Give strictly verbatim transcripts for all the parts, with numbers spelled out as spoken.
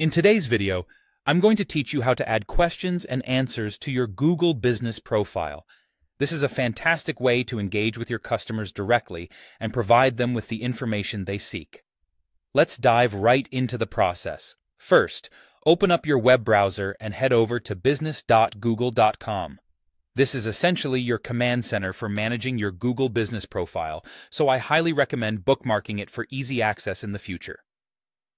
In today's video, I'm going to teach you how to add questions and answers to your Google Business Profile. This is a fantastic way to engage with your customers directly and provide them with the information they seek. Let's dive right into the process. First, open up your web browser and head over to business dot google dot com. This is essentially your command center for managing your Google Business Profile, so I highly recommend bookmarking it for easy access in the future.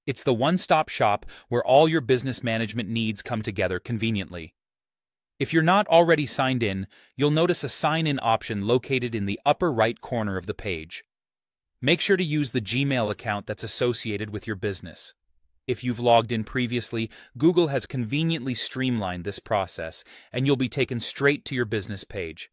It's the one-stop shop where all your business management needs come together conveniently. If you're not already signed in, you'll notice a sign-in option located in the upper right corner of the page. Make sure to use the Gmail account that's associated with your business. If you've logged in previously, Google has conveniently streamlined this process, and you'll be taken straight to your business page.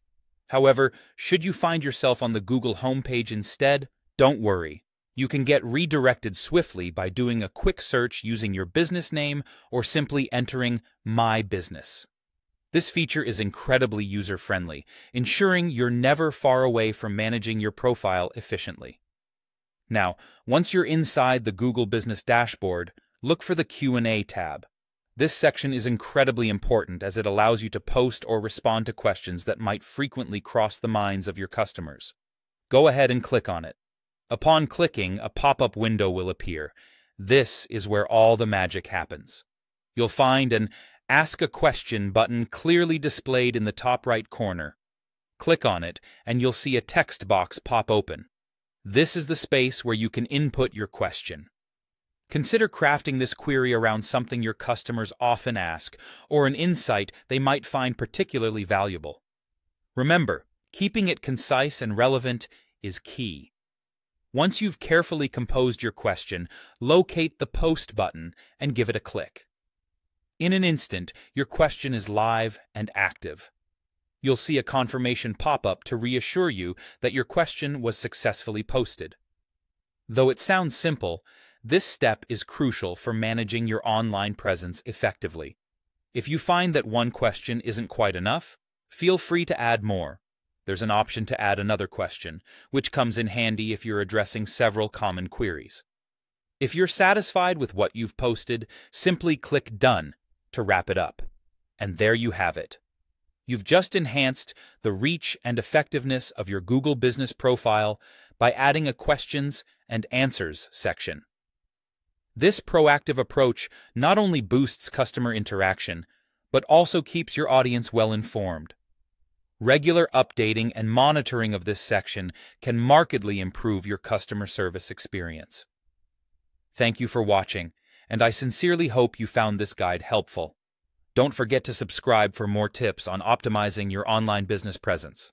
However, should you find yourself on the Google homepage instead, don't worry. You can get redirected swiftly by doing a quick search using your business name or simply entering My Business. This feature is incredibly user-friendly, ensuring you're never far away from managing your profile efficiently. Now, once you're inside the Google Business Dashboard, look for the Q and A tab. This section is incredibly important as it allows you to post or respond to questions that might frequently cross the minds of your customers. Go ahead and click on it. Upon clicking, a pop-up window will appear. This is where all the magic happens. You'll find an Ask a Question button clearly displayed in the top right corner. Click on it, and you'll see a text box pop open. This is the space where you can input your question. Consider crafting this query around something your customers often ask, or an insight they might find particularly valuable. Remember, keeping it concise and relevant is key. Once you've carefully composed your question, locate the Post button and give it a click. In an instant, your question is live and active. You'll see a confirmation pop-up to reassure you that your question was successfully posted. Though it sounds simple, this step is crucial for managing your online presence effectively. If you find that one question isn't quite enough, feel free to add more. There's an option to add another question, which comes in handy if you're addressing several common queries. If you're satisfied with what you've posted, simply click Done to wrap it up. And there you have it. You've just enhanced the reach and effectiveness of your Google Business Profile by adding a Questions and Answers section. This proactive approach not only boosts customer interaction, but also keeps your audience well informed. Regular updating and monitoring of this section can markedly improve your customer service experience. Thank you for watching, and I sincerely hope you found this guide helpful. Don't forget to subscribe for more tips on optimizing your online business presence.